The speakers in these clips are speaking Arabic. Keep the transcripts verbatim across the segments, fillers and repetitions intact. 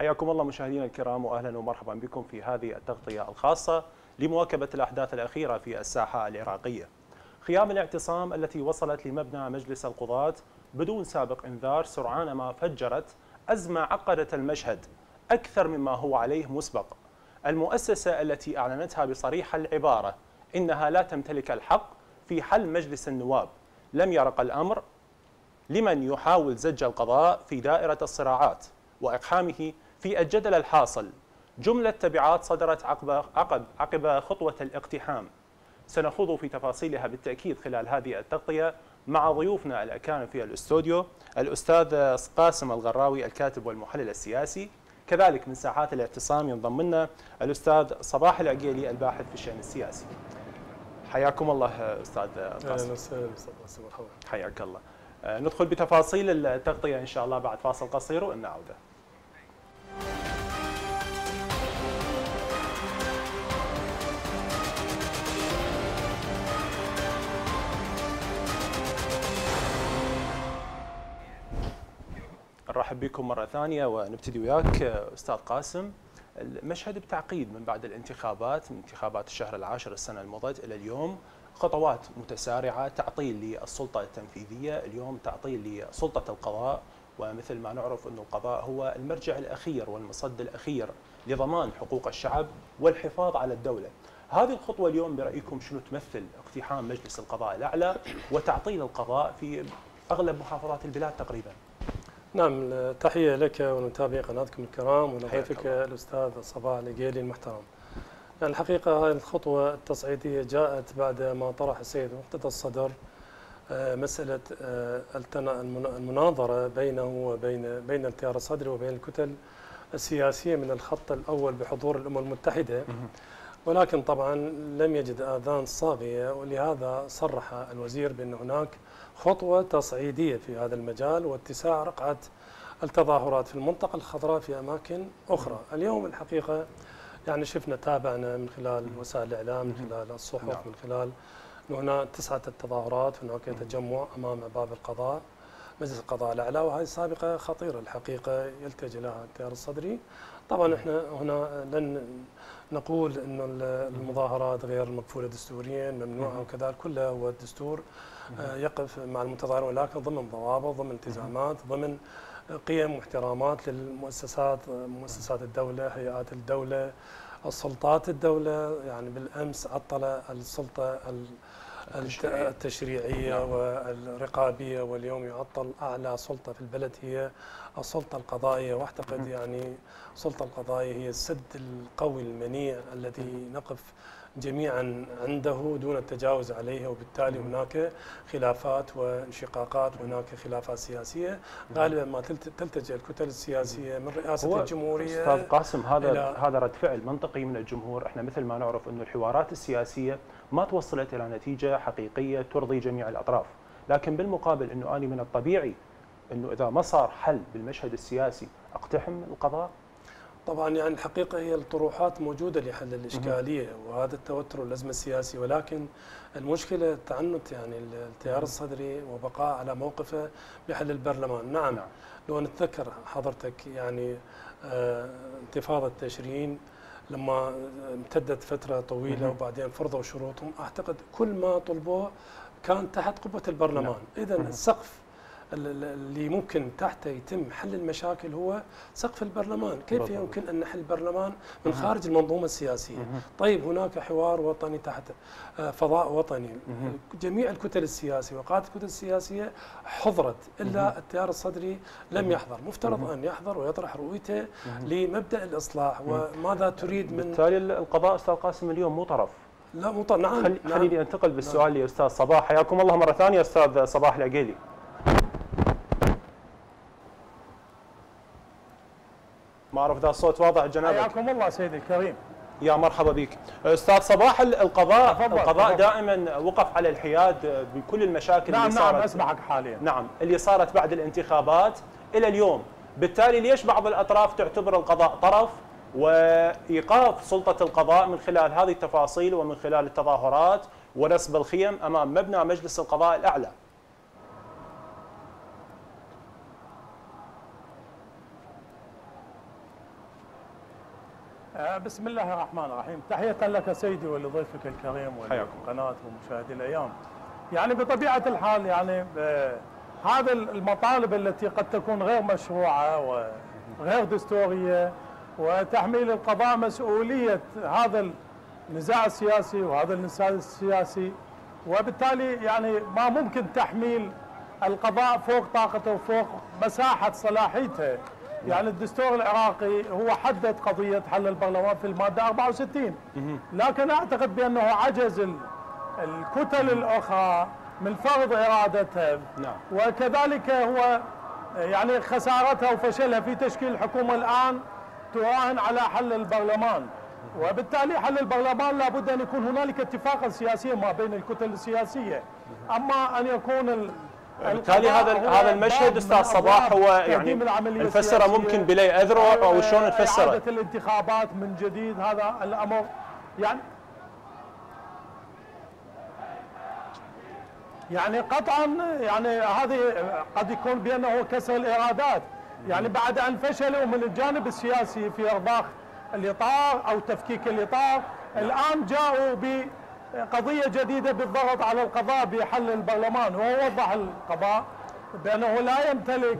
حياكم الله مشاهدينا الكرام، واهلا ومرحبا بكم في هذه التغطية الخاصة لمواكبة الأحداث الأخيرة في الساحة العراقية. خيام الاعتصام التي وصلت لمبنى مجلس القضاة بدون سابق إنذار سرعان ما فجرت أزمة عقدت المشهد أكثر مما هو عليه مسبق. المؤسسة التي أعلنتها بصريح العبارة إنها لا تمتلك الحق في حل مجلس النواب لم يرق الأمر لمن يحاول زج القضاء في دائرة الصراعات وإقحامه في الجدل الحاصل. جملة تبعات صدرت عقب عقب عقب خطوة الاقتحام سنخوض في تفاصيلها بالتأكيد خلال هذه التغطية مع ضيوفنا الأكارم في الاستوديو، الأستاذ قاسم الغراوي الكاتب والمحلل السياسي. كذلك من ساحات الاعتصام ينضم لنا الأستاذ صباح العكيلي الباحث في الشأن السياسي. حياكم الله أستاذ قاسم. أهلا وسهلا أستاذ قاسم، مرحبا. حياك الله. ندخل بتفاصيل التغطية إن شاء الله بعد فاصل قصير ونعود. نرحب بكم مرة ثانية ونبتدي وياك أستاذ قاسم. المشهد بتعقيد من بعد الانتخابات، من انتخابات الشهر العاشر السنة المضت إلى اليوم، خطوات متسارعة، تعطيل للسلطة التنفيذية، اليوم تعطيل لسلطة القضاء، ومثل ما نعرف أن القضاء هو المرجع الأخير والمصد الأخير لضمان حقوق الشعب والحفاظ على الدولة. هذه الخطوة اليوم برأيكم شنو تمثل؟ اقتحام مجلس القضاء الأعلى وتعطيل القضاء في أغلب محافظات البلاد تقريبا. نعم، تحية لك ولمتابعي قناتكم الكرام ولضيفك الأستاذ صباح العكيلي المحترم. الحقيقة هذه الخطوة التصعيدية جاءت بعد ما طرح السيد مقتدى الصدر مسألة المناظرة بينه وبين بين التيار الصدري وبين الكتل السياسية من الخط الأول بحضور الأمم المتحدة، ولكن طبعا لم يجد آذان صاغية، ولهذا صرح الوزير بأن هناك خطوة تصعيدية في هذا المجال واتساع رقعة التظاهرات في المنطقة الخضراء في أماكن أخرى. اليوم الحقيقة يعني شفنا، تابعنا من خلال وسائل الإعلام، من خلال الصحف، من خلال هنا تسعة التظاهرات، هناك تجمع أمام باب القضاء مجلس القضاء الأعلى، وهذه سابقة خطيرة الحقيقة يلتجئ لها التيار الصدري. طبعا احنا هنا لن نقول أن المظاهرات غير مكفولة دستوريا، ممنوعة وكذا، كلها هو الدستور يقف مع المتظاهر، ولكن ضمن ضوابط، ضمن التزامات، ضمن قيم واحترامات للمؤسسات، مؤسسات الدولة، هيئات الدولة، السلطات الدولة. يعني بالأمس عطل السلطة التشريعية والرقابية، واليوم يعطل أعلى سلطة في البلد هي السلطة القضائية، واعتقد يعني السلطة القضائية هي السد القوي المنيع الذي نقف جميعا عنده دون التجاوز عليه، وبالتالي هناك خلافات وانشقاقات، وهناك خلافات سياسية غالبا ما تلتجئ الكتل السياسية من رئاسة الجمهورية. أستاذ قاسم، هذا هذا رد فعل منطقي من الجمهور. احنا مثل ما نعرف أن الحوارات السياسية ما توصلت إلى نتيجة حقيقية ترضي جميع الأطراف، لكن بالمقابل أنه أنا من الطبيعي أنه إذا ما صار حل بالمشهد السياسي أقتحم القضاء. طبعا يعني الحقيقة هي الطروحات موجودة لحل الإشكالية وهذا التوتر والأزمة السياسي، ولكن المشكلة تعنت يعني التيار الصدري وبقاء على موقفه بحل البرلمان. نعم، نعم. لو نتذكر حضرتك يعني آه انتفاضة تشرين لما امتدت فترة طويلة وبعدين فرضوا شروطهم، أعتقد كل ما طلبوه كان تحت قبة البرلمان. إذا السقف اللي ممكن تحته يتم حل المشاكل هو سقف البرلمان. كيف يمكن أن نحل البرلمان من خارج المنظومة السياسية؟ طيب هناك حوار وطني تحت فضاء وطني، جميع الكتل السياسية وقادة الكتل السياسية حضرت إلا التيار الصدري لم يحضر. مفترض أن يحضر ويطرح رؤيته لمبدأ الإصلاح وماذا تريد من. بالتالي القضاء أستاذ قاسم اليوم مو طرف. لا مو طرف. نعم، خليني نعم. أنتقل بالسؤال نعم. لأستاذ صباح. حياكم الله مرة ثانية أستاذ صباح العكيلي. ما أعرف إذا الصوت واضح جنابك. حياكم الله سيدي الكريم. يا مرحبا بك. أستاذ صباح، القضاء أفضل. القضاء دائما وقف على الحياد بكل المشاكل نعم اللي صارت. نعم أسمعك حاليا. نعم اللي صارت بعد الانتخابات إلى اليوم، بالتالي ليش بعض الأطراف تعتبر القضاء طرف وإيقاف سلطة القضاء من خلال هذه التفاصيل ومن خلال التظاهرات ونصب الخيم أمام مبنى مجلس القضاء الأعلى؟ بسم الله الرحمن الرحيم. تحية لك سيدي ولضيفك الكريم ولقناة ومشاهدي الأيام. يعني بطبيعة الحال يعني هذا المطالب التي قد تكون غير مشروعة وغير دستورية، وتحميل القضاء مسؤولية هذا النزاع السياسي وهذا النزال السياسي، وبالتالي يعني ما ممكن تحميل القضاء فوق طاقته وفوق مساحة صلاحيته. يعني الدستور العراقي هو حدد قضية حل البرلمان في المادة أربعة وستين، لكن أعتقد بأنه عجز الكتل الأخرى من فرض إرادتها، وكذلك هو يعني خسارتها وفشلها في تشكيل حكومة الآن تراهن على حل البرلمان، وبالتالي حل البرلمان لابد أن يكون هنالك اتفاقا سياسيا ما بين الكتل السياسية. أما أن يكون بالتالي هذا هذا المشهد استاذ صباح هو يعني نفسره ممكن بلي اذرع او شلون نفسره؟ اعاده الانتخابات من جديد، هذا الامر يعني يعني قطعا يعني هذه قد يكون بانه كسر الارادات، يعني بعد ان فشلوا من الجانب السياسي في ارباخ الاطار او تفكيك الاطار، الان جاءوا ب قضية جديدة بالضغط على القضاء بحل البرلمان، وهو وضح القضاء بأنه لا يمتلك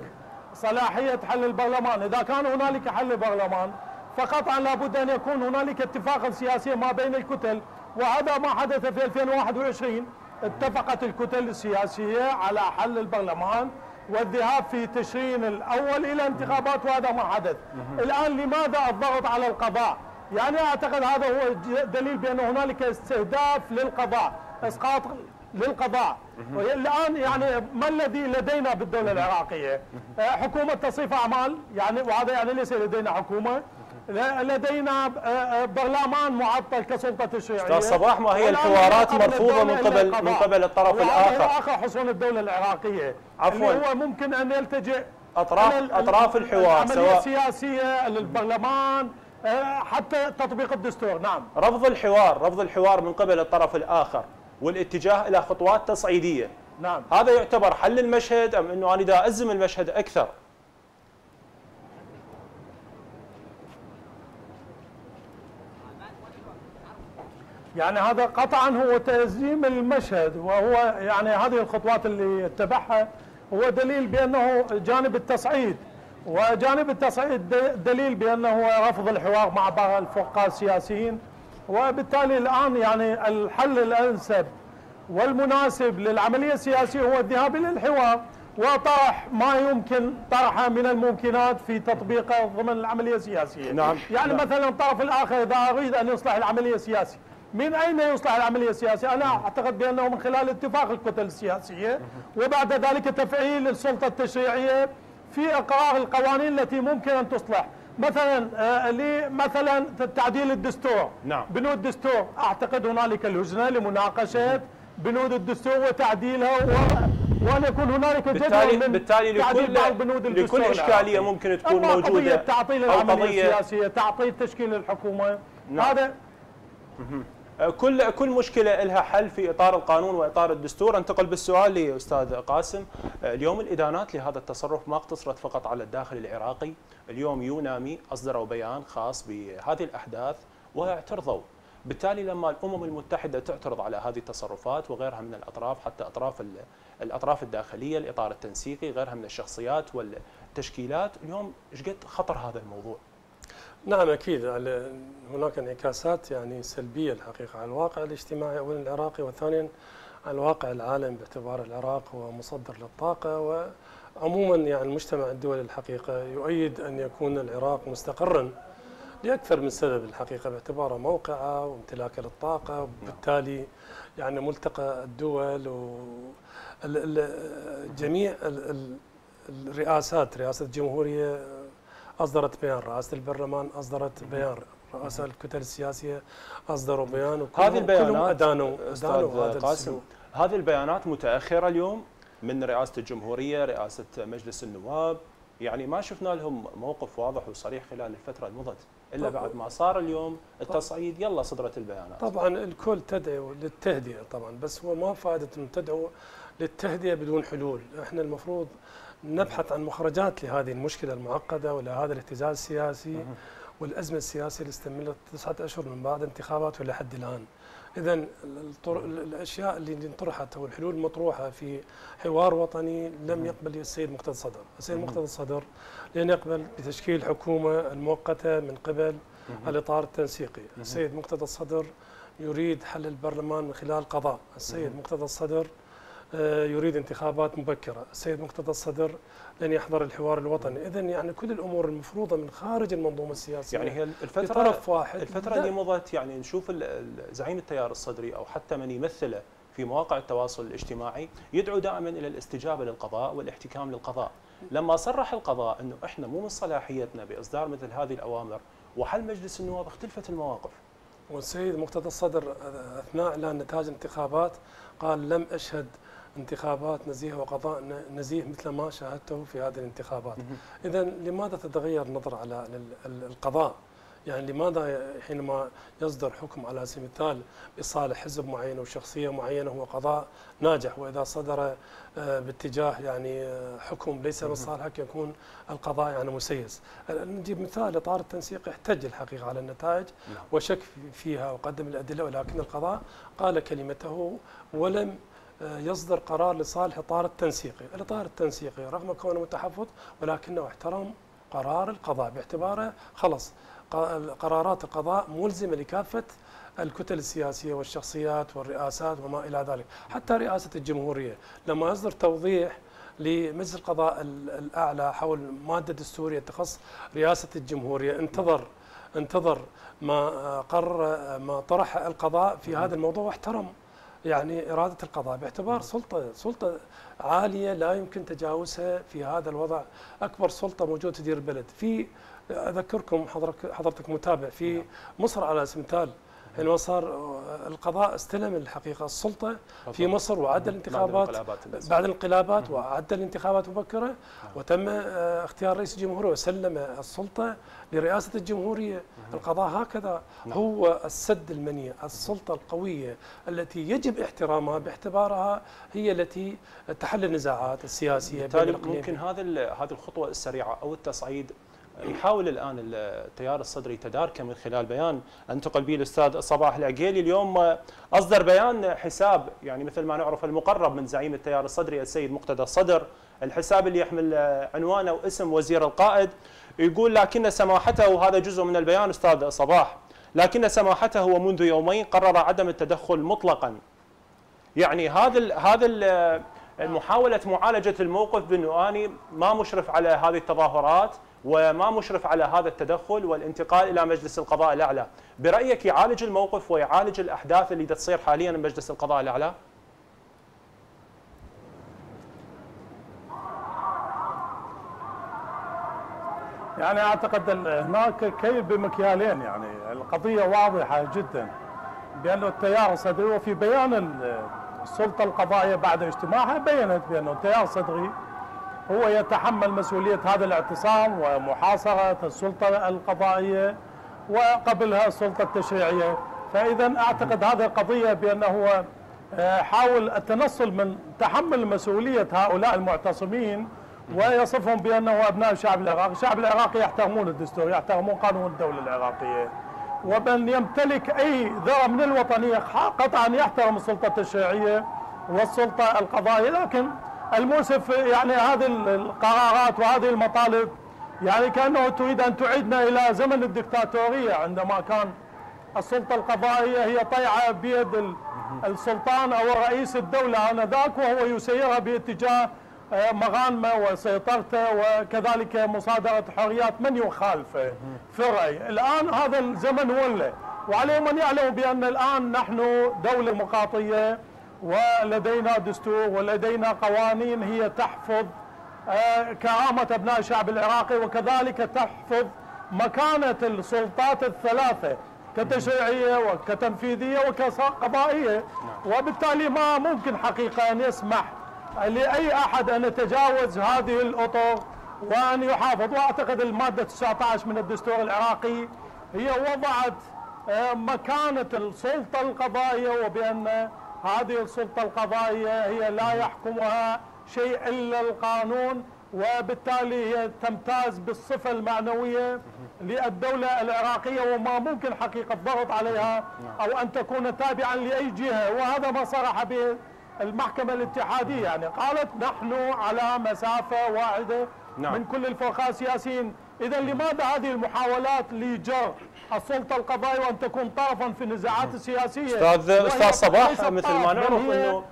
صلاحية حل البرلمان. إذا كان هنالك حل برلمان فقطعا لابد أن يكون هنالك اتفاقا سياسيا ما بين الكتل، وهذا ما حدث في ألفين وواحد وعشرين. اتفقت الكتل السياسية على حل البرلمان والذهاب في تشرين الأول إلى انتخابات، وهذا ما حدث. الآن لماذا الضغط على القضاء؟ يعني اعتقد هذا هو دليل بان هنالك استهداف للقضاء، اسقاط للقضاء. والان يعني ما الذي لدينا بالدوله العراقيه؟ حكومه تصفيف اعمال، يعني وهذا يعني ليس لدينا حكومه، لدينا برلمان معطل كسلطه تشريعيه. استاذ صباح ما هي الحوارات مرفوضه من قبل من قبل الطرف الاخر؟ اخر حصون الدوله العراقيه عفوا هو ممكن ان يلتجئ اطراف اطراف الحوار سواء السياسيه للبرلمان حتى تطبيق الدستور. نعم، رفض الحوار رفض الحوار من قبل الطرف الآخر والاتجاه إلى خطوات تصعيدية. نعم، هذا يعتبر حل المشهد أم أنه أنا دا أزم المشهد أكثر؟ يعني هذا قطعا هو تأزيم المشهد، وهو يعني هذه الخطوات اللي اتبعها هو دليل بأنه جانب التصعيد، وجانب التصعيد دليل بأنه رفض الحوار مع بعض الفقهاء السياسيين، وبالتالي الآن يعني الحل الأنسب والمناسب للعملية السياسية هو الذهاب إلى الحوار وطرح ما يمكن طرحه من الممكنات في تطبيقه ضمن العملية السياسية. نعم. يعني نعم. مثلا الطرف الآخر إذا أريد أن يصلح العملية السياسية، من أين يصلح العملية السياسية؟ أنا أعتقد بأنه من خلال اتفاق الكتل السياسية، وبعد ذلك تفعيل السلطة التشريعية في اقرار القوانين التي ممكن ان تصلح، مثلا مثلا تعديل الدستور. نعم. بنود الدستور، اعتقد هنالك لجنه لمناقشه بنود الدستور وتعديلها، وان يكون هنالك جدول من بالتالي لكل بنود الدستور. لكل اشكاليه العراقي ممكن تكون موجوده، قضيه تعطيل العمليه السياسيه، تعطيل تشكيل الحكومه. نعم. هذا كل كل مشكله لها حل في اطار القانون واطار الدستور. انتقل بالسؤال لاستاذ قاسم، اليوم الادانات لهذا التصرف ما اقتصرت فقط على الداخل العراقي، اليوم يونامي اصدروا بيان خاص بهذه الاحداث واعترضوا، بالتالي لما الامم المتحده تعترض على هذه التصرفات وغيرها من الاطراف، حتى اطراف الاطراف الداخليه، الاطار التنسيقي، غيرها من الشخصيات والتشكيلات، اليوم ايش قد خطر هذا الموضوع؟ نعم أكيد هناك انعكاسات يعني سلبية الحقيقة على الواقع الاجتماعي أولا العراقي، وثانيا على الواقع العالم باعتبار العراق هو مصدر للطاقة، وعموما يعني المجتمع الدولي الحقيقة يؤيد أن يكون العراق مستقرا لأكثر من سبب الحقيقة باعتباره موقعه وامتلاكه للطاقة، وبالتالي يعني ملتقى الدول وجميع الرئاسات، رئاسة الجمهورية أصدرت بيان، رئاسة البرلمان أصدرت بيان، رؤساء الكتل السياسية أصدروا بيان، وكلهم البيانات أدانوا, أدانوا هذا السلوك. هذه البيانات متأخرة اليوم من رئاسة الجمهورية، رئاسة مجلس النواب، يعني ما شفنا لهم موقف واضح وصريح خلال الفترة المضت، إلا بعد ما صار اليوم التصعيد يلا صدرت البيانات. طبعا الكل تدعو للتهدئة طبعا، بس هو ما فائدة أن تدعو للتهدئة بدون حلول. احنا المفروض نبحث عن مخرجات لهذه المشكلة المعقدة ولهذا الاهتزاز السياسي والأزمة السياسية اللي استمرت تسعة أشهر من بعد انتخابات إلى حد الآن. إذن الأشياء اللي انطرحت أو الحلول المطروحة في حوار وطني لم يقبل السيد مقتدى الصدر. السيد مقتدى الصدر لن يقبل بتشكيل حكومة المؤقتة من قبل الإطار التنسيقي. السيد مقتدى الصدر يريد حل البرلمان من خلال قضاء. السيد مقتدى الصدر يريد انتخابات مبكرة. السيد مقتدى الصدر لن يحضر الحوار الوطني. إذن يعني كل الأمور المفروضة من خارج المنظومة السياسية يعني هي الفترة لطرف واحد. الفترة اللي مضت يعني نشوف زعيم التيار الصدري أو حتى من يمثله في مواقع التواصل الاجتماعي يدعو دائما إلى الاستجابة للقضاء والاحتكام للقضاء، لما صرح القضاء أنه إحنا مو من صلاحيتنا بإصدار مثل هذه الأوامر وحل مجلس النواب اختلفت المواقف. والسيد مقتدى الصدر أثناء إعلان نتائج الانتخابات قال لم أشهد انتخابات نزيهة وقضاء نزيه مثل ما شاهدته في هذه الانتخابات. إذا لماذا تتغير النظرة على القضاء؟ يعني لماذا حينما يصدر حكم على سبيل المثال بصالح حزب معين أو شخصية معينة هو قضاء ناجح، وإذا صدر باتجاه يعني حكم ليس بصالحك يكون القضاء يعني مسيس. نجيب مثال إطار التنسيق احتج الحقيقة على النتائج وشك فيها وقدم الأدلة، ولكن القضاء قال كلمته ولم يصدر قرار لصالح الإطار التنسيقي. الإطار التنسيقي رغم كونه متحفظ ولكنه احترم قرار القضاء باعتباره خلص قرارات القضاء ملزمة لكافة الكتل السياسية والشخصيات والرئاسات وما إلى ذلك، حتى رئاسة الجمهورية لما يصدر توضيح لمجلس القضاء الأعلى حول مادة الدستورية تخص رئاسة الجمهورية انتظر انتظر ما قرر ما طرح القضاء في هذا الموضوع واحترم يعني إرادة القضاء باعتبار سلطة سلطة عالية لا يمكن تجاوزها في هذا الوضع، أكبر سلطة موجودة تدير البلد. في أذكركم حضرتك حضرتك متابع في مصر على سبيل المثال حينما صار القضاء استلم الحقيقة السلطة في مصر وعدل الانتخابات بعد الانقلابات وعدل الانتخابات مبكرة وتم اختيار رئيس الجمهورية وسلم السلطة لرئاسة الجمهورية. القضاء هكذا هو السد المنيع، السلطة القوية التي يجب احترامها باعتبارها هي التي تحل النزاعات السياسية. ممكن هذا هذه الخطوة السريعة أو التصعيد يحاول الآن التيار الصدري تداركه من خلال بيان انتقل به الأستاذ صباح العكيلي. اليوم أصدر بيان حساب يعني مثل ما نعرف المقرب من زعيم التيار الصدري السيد مقتدى الصدر، الحساب اللي يحمل عنوانه واسم وزير القائد، يقول لكن سماحته، وهذا جزء من البيان أستاذ صباح، لكن سماحته ومنذ يومين قرر عدم التدخل مطلقا. يعني هذا هذا المحاولة معالجة الموقف بأنه أنا ما مشرف على هذه التظاهرات وما مشرف على هذا التدخل والانتقال إلى مجلس القضاء الأعلى، برأيك يعالج الموقف ويعالج الأحداث اللي تصير حاليا بمجلس القضاء الأعلى؟ يعني أعتقد هناك كيل بمكيالين، يعني القضية واضحة جدا بأنه التيار الصدري وفي بيان السلطة القضائية بعد اجتماعها بيّنت بأنه التيار الصدري هو يتحمل مسؤولية هذا الاعتصام ومحاصرة السلطة القضائية وقبلها السلطة التشريعية. فإذا أعتقد هذه القضية بأنه هو حاول التنصل من تحمل مسؤولية هؤلاء المعتصمين ويصفهم بأنه أبناء الشعب العراقي. الشعب العراقي يحترمون الدستور، يحترمون قانون الدولة العراقية، ومن يمتلك أي ذرة من الوطنية قطعا يحترم السلطة التشريعية والسلطة القضائية. لكن المؤسف يعني هذه القرارات وهذه المطالب يعني كأنه تريد أن تعيدنا إلى زمن الدكتاتورية عندما كان السلطة القضائية هي طيعة بيد السلطان أو رئيس الدولة آنذاك، وهو يسيرها باتجاه مغانمه وسيطرته وكذلك مصادرة حريات من يخالفه في الرأي. الآن هذا الزمن ولى، وعليهم أن يعلموا بأن الآن نحن دولة مقاطعية ولدينا دستور ولدينا قوانين هي تحفظ كرامة أبناء الشعب العراقي وكذلك تحفظ مكانة السلطات الثلاثة كتشريعية وكتنفيذية وكقضائية، وبالتالي ما ممكن حقيقة أن يسمح لأي أحد أن يتجاوز هذه الأطر وأن يحافظ. وأعتقد المادة تسعة عشر من الدستور العراقي هي وضعت مكانة السلطة القضائية وبأن هذه السلطة القضائية هي لا يحكمها شيء إلا القانون وبالتالي هي تمتاز بالصفة المعنوية للدولة العراقية وما ممكن حقيقة الضغط عليها أو أن تكون تابعا لأي جهة، وهذا ما صرح به المحكمة الاتحادية. يعني قالت نحن على مسافة واحدة من كل الفرقاء السياسيين. إذا لماذا هذه المحاولات لجر السلطة القضائية وأن تكون طرفا في النزاعات السياسية؟ أستاذ أستاذ صباح، مثل ما نعرف أنه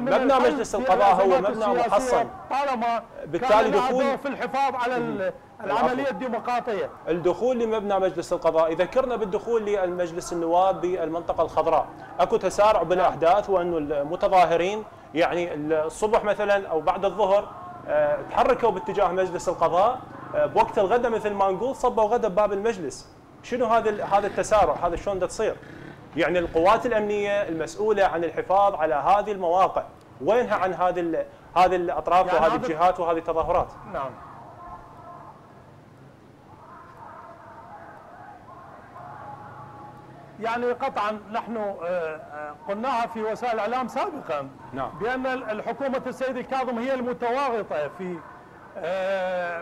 مبنى مجلس القضاء هو مبنى محصن، طالما بالتالي دخول في الحفاظ على العملية الديمقراطية. الدخول لمبنى مجلس القضاء، ذكرنا بالدخول للمجلس النواب بالمنطقة الخضراء، اكو تسارع بالأحداث وأنه المتظاهرين يعني الصبح مثلا أو بعد الظهر تحركوا باتجاه مجلس القضاء، بوقت الغداء مثل ما نقول صبوا غدا بباب المجلس. شنو هذا هذا التسارع؟ هذا شلون تصير؟ يعني القوات الامنيه المسؤوله عن الحفاظ على هذه المواقع وينها عن هذه هذه الاطراف يعني وهذه الجهات وهذه التظاهرات؟ نعم. يعني قطعا نحن قلناها في وسائل الاعلام سابقا، نعم، بان الحكومه السيد الكاظم هي المتورطه في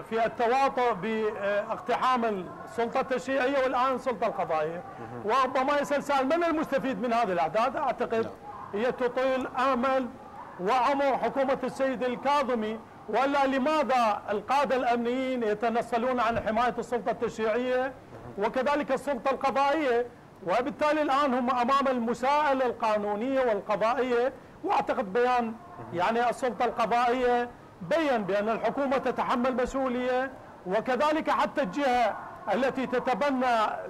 في التواطؤ باقتحام السلطه التشريعيه والان السلطه القضائيه، وربما يسال سؤال من المستفيد من هذه الاعداد؟ اعتقد هي تطيل امل وعمر حكومه السيد الكاظمي، ولا لماذا القاده الامنيين يتنصلون عن حمايه السلطه التشريعيه وكذلك السلطه القضائيه، وبالتالي الان هم امام المساءله القانونيه والقضائيه. واعتقد بيان يعني السلطه القضائيه بين بأن الحكومة تتحمل مسؤولية، وكذلك حتى الجهة التي تتبنى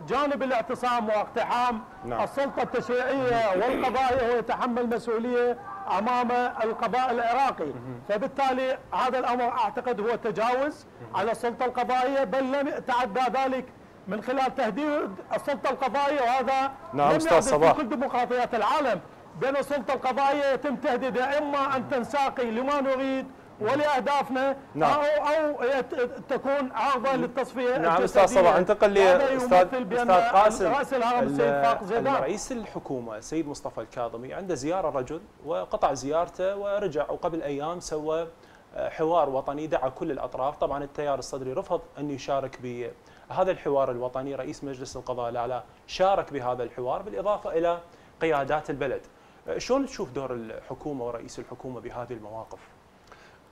جانب الاعتصام واقتحام نعم. السلطة التشريعية والقضاء يتحمل مسؤولية أمام القضاء العراقي. فبالتالي هذا الأمر أعتقد هو تجاوز على السلطة القضائية، بل لم يتعدى ذلك من خلال تهديد السلطة القضائية، وهذا نعم لم يحدث في كل ديمقراطيات العالم. بين السلطة القضائية يتم تهديدها إما أن تنساقي لما نريد ولأهدافنا نعم. أو أو تكون عرضة للتصفية. نعم أستاذ صباح، انتقل لأستاذ أستاذ قاسم. رئيس الحكومة السيد مصطفى الكاظمي عنده زيارة رجل وقطع زيارته ورجع، وقبل أيام سوى حوار وطني دعا كل الأطراف. طبعا التيار الصدري رفض أن يشارك بهذا الحوار الوطني، رئيس مجلس القضاء الأعلى شارك بهذا الحوار بالإضافة إلى قيادات البلد. شلون تشوف دور الحكومة ورئيس الحكومة بهذه المواقف؟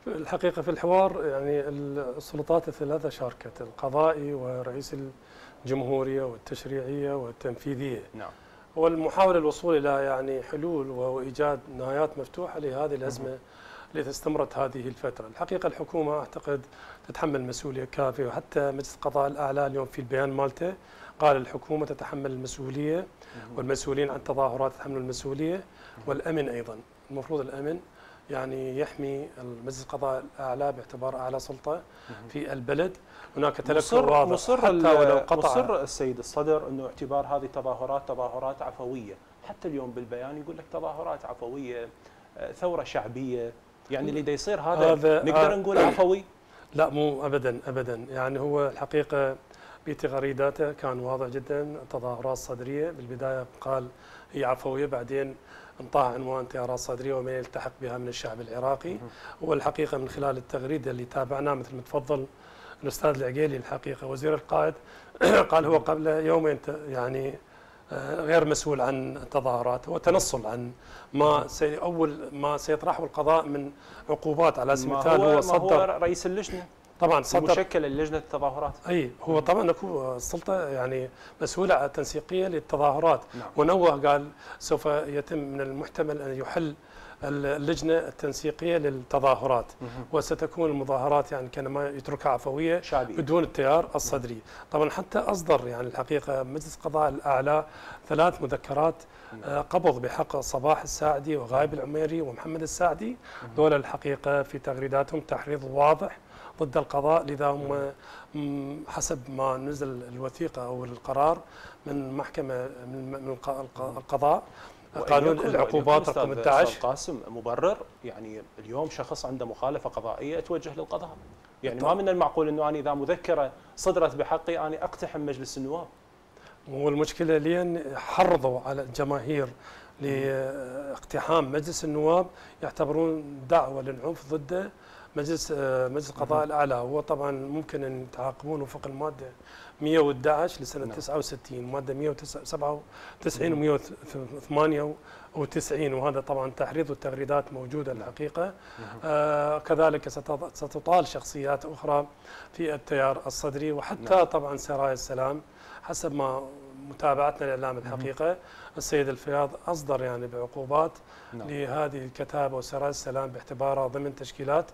الحقيقة في الحوار يعني السلطات الثلاثة شاركت، القضائي ورئيس الجمهورية والتشريعية والتنفيذية نعم. والمحاولة الوصول إلى يعني حلول وإيجاد نهايات مفتوحة لهذه الأزمة التي استمرت هذه الفترة. الحقيقة الحكومة أعتقد تتحمل مسؤولية كافية، وحتى مجلس القضاء الأعلى اليوم في البيان مالته قال الحكومة تتحمل المسؤولية، والمسؤولين عن التظاهرات تتحمل المسؤولية، والأمن أيضا المفروض الأمن يعني يحمي المجلس القضاء الأعلى باعتبار أعلى سلطة في البلد. هناك تلف واضح حتى ولو قطع. مصر السيد الصدر أنه اعتبار هذه التظاهرات تظاهرات عفوية، حتى اليوم بالبيان يقول لك تظاهرات عفوية، ثورة شعبية. يعني اللي يصير هذا, هذا نقدر آه نقول عفوي؟ لا مو أبدا أبدا. يعني هو الحقيقة بتغريداته كان واضح جدا، تظاهرات صدرية بالبداية قال هي عفوية، بعدين انطاها عنوان تيارات صدرية وما يلتحق بها من الشعب العراقي. والحقيقة من خلال التغريدة اللي تابعناه مثل ما تفضل الأستاذ العقيلي، الحقيقة وزير القائد قال هو قبل يومين يعني غير مسؤول عن التظاهرات، هو تنصل عن ما سي أول ما سيطرحه القضاء من عقوبات. على سبيل المثال هو صدر هو رئيس اللجنة طبعا مشكل اللجنه التظاهرات، اي هو طبعا اكو السلطه يعني مسؤوله تنسيقيه للتظاهرات نعم. ونوه قال سوف يتم من المحتمل ان يحل اللجنه التنسيقيه للتظاهرات مه. وستكون المظاهرات يعني كانما يتركها عفويه شعبية. بدون التيار الصدري مه. طبعا حتى اصدر يعني الحقيقه مجلس القضاء الاعلى ثلاث مذكرات مه. قبض بحق صباح الساعدي وغايب العميري ومحمد الساعدي، دول الحقيقه في تغريداتهم تحريض واضح ضد القضاء، لذا هم حسب ما نزل الوثيقة أو القرار من محكمة من القضاء قانون العقوبات رقم واحد واحد. أستاذ قاسم مبرر يعني اليوم شخص عنده مخالفة قضائية توجه للقضاء، يعني ما من المعقول أنه أنا إذا مذكرة صدرت بحقي أنا أقتحم مجلس النواب. والمشكلة لين حرضوا على الجماهير لاقتحام مجلس النواب، يعتبرون دعوة للعنف ضده مجلس مجلس القضاء الاعلى، هو طبعا ممكن ان تعاقبون وفق الماده مئة وأحد عشر لسنه نعم. تسعة وستين، ماده مئة وسبعة وتسعين نعم. ومئة وثمانية وتسعين، وهذا طبعا تحريض والتغريدات موجوده نعم. الحقيقه نعم. آه كذلك ستطال شخصيات اخرى في التيار الصدري وحتى نعم. طبعا سرايا السلام، حسب ما متابعتنا للإعلام الحقيقة السيد الفياض أصدر يعني بعقوبات نعم. لهذه الكتابة وسرايا السلام باعتبارها ضمن تشكيلات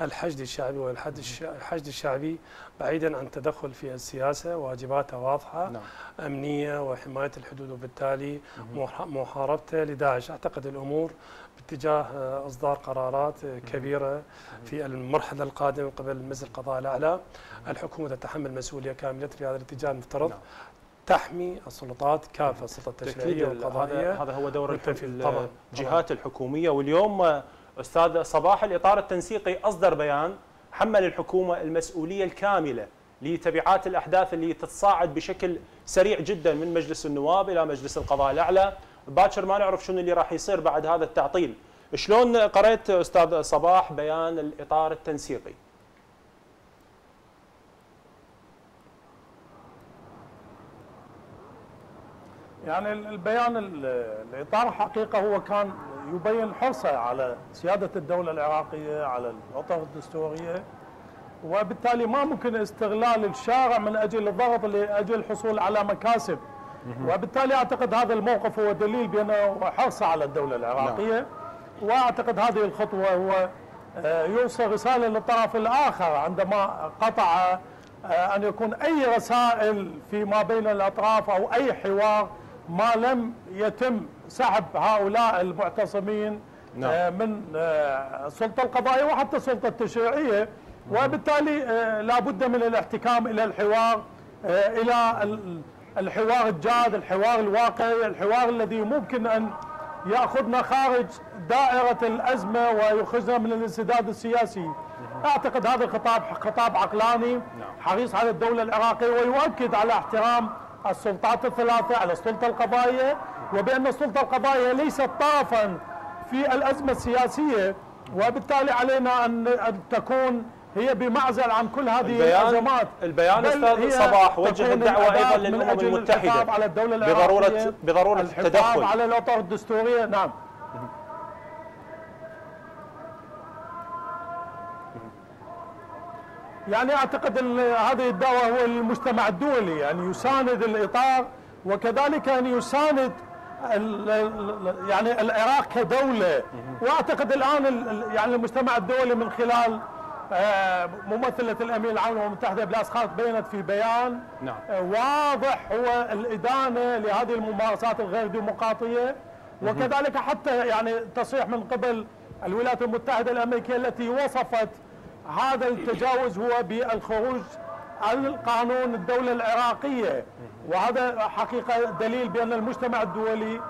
الحشد الشعبي، والحشد الشعبي بعيدا عن التدخل في السياسة واجباتها واضحة نعم. أمنية وحماية الحدود، وبالتالي نعم. محاربته لداعش. أعتقد الأمور باتجاه إصدار قرارات كبيرة في المرحلة القادمة قبل مجلس القضاء الأعلى. الحكومة تتحمل مسؤولية كاملة في هذا الاتجاه المفترض نعم. تحمي السلطات كافه، السلطه التشريعيه والقضائيه، هذا هو دور الجهات الحكوميه. واليوم استاذ صباح الاطار التنسيقي اصدر بيان حمل الحكومه المسؤوليه الكامله لتبعات الاحداث اللي تتصاعد بشكل سريع جدا من مجلس النواب الى مجلس القضاء الاعلى. باكر ما نعرف شنو اللي راح يصير بعد هذا التعطيل. شلون قرأت استاذ صباح بيان الاطار التنسيقي؟ يعني البيان الإطار حقيقة هو كان يبين حرصه على سيادة الدولة العراقية، على الأطر الدستورية، وبالتالي ما ممكن استغلال الشارع من أجل الضغط لأجل الحصول على مكاسب. وبالتالي أعتقد هذا الموقف هو دليل بأنه حرصه على الدولة العراقية، وأعتقد هذه الخطوة هو يوصل رسالة للطرف الآخر عندما قطع أن يكون أي رسائل فيما بين الأطراف أو أي حوار ما لم يتم سحب هؤلاء المعتصمين نعم. من السلطة القضائية وحتى السلطة التشريعية. وبالتالي لا بد من الاحتكام إلى الحوار، إلى الحوار الجاد، الحوار الواقعي، الحوار الذي ممكن أن يأخذنا خارج دائرة الأزمة ويخرجنا من الانسداد السياسي. أعتقد هذا الخطاب خطاب عقلاني حريص على الدولة العراقية، ويؤكد على احترام السلطات الثلاثة، على السلطة القضائية، وبأن السلطة القضائية ليست طرفا في الأزمة السياسية، وبالتالي علينا أن تكون هي بمعزل عن كل هذه الأزمات. البيان أستاذ صباح وجه الدعوة أيضا للأمم المتحدة على الدولة بضرورة بضرورة التدخل على الأطر الدستورية نعم. يعني أعتقد هذه الدعوة هو المجتمع الدولي يعني يساند الإطار، وكذلك أن يساند يعني العراق كدولة. وأعتقد الآن يعني المجتمع الدولي من خلال ممثلة الأمين العام للأمم المتحدة بلاسخارت بينت في بيان نعم. واضح هو الإدانة لهذه الممارسات الغير ديمقراطية، وكذلك حتى يعني تصريح من قبل الولايات المتحدة الأمريكية التي وصفت هذا التجاوز هو بالخروج عن قانون الدولة العراقية. وهذا حقيقة دليل بأن المجتمع الدولي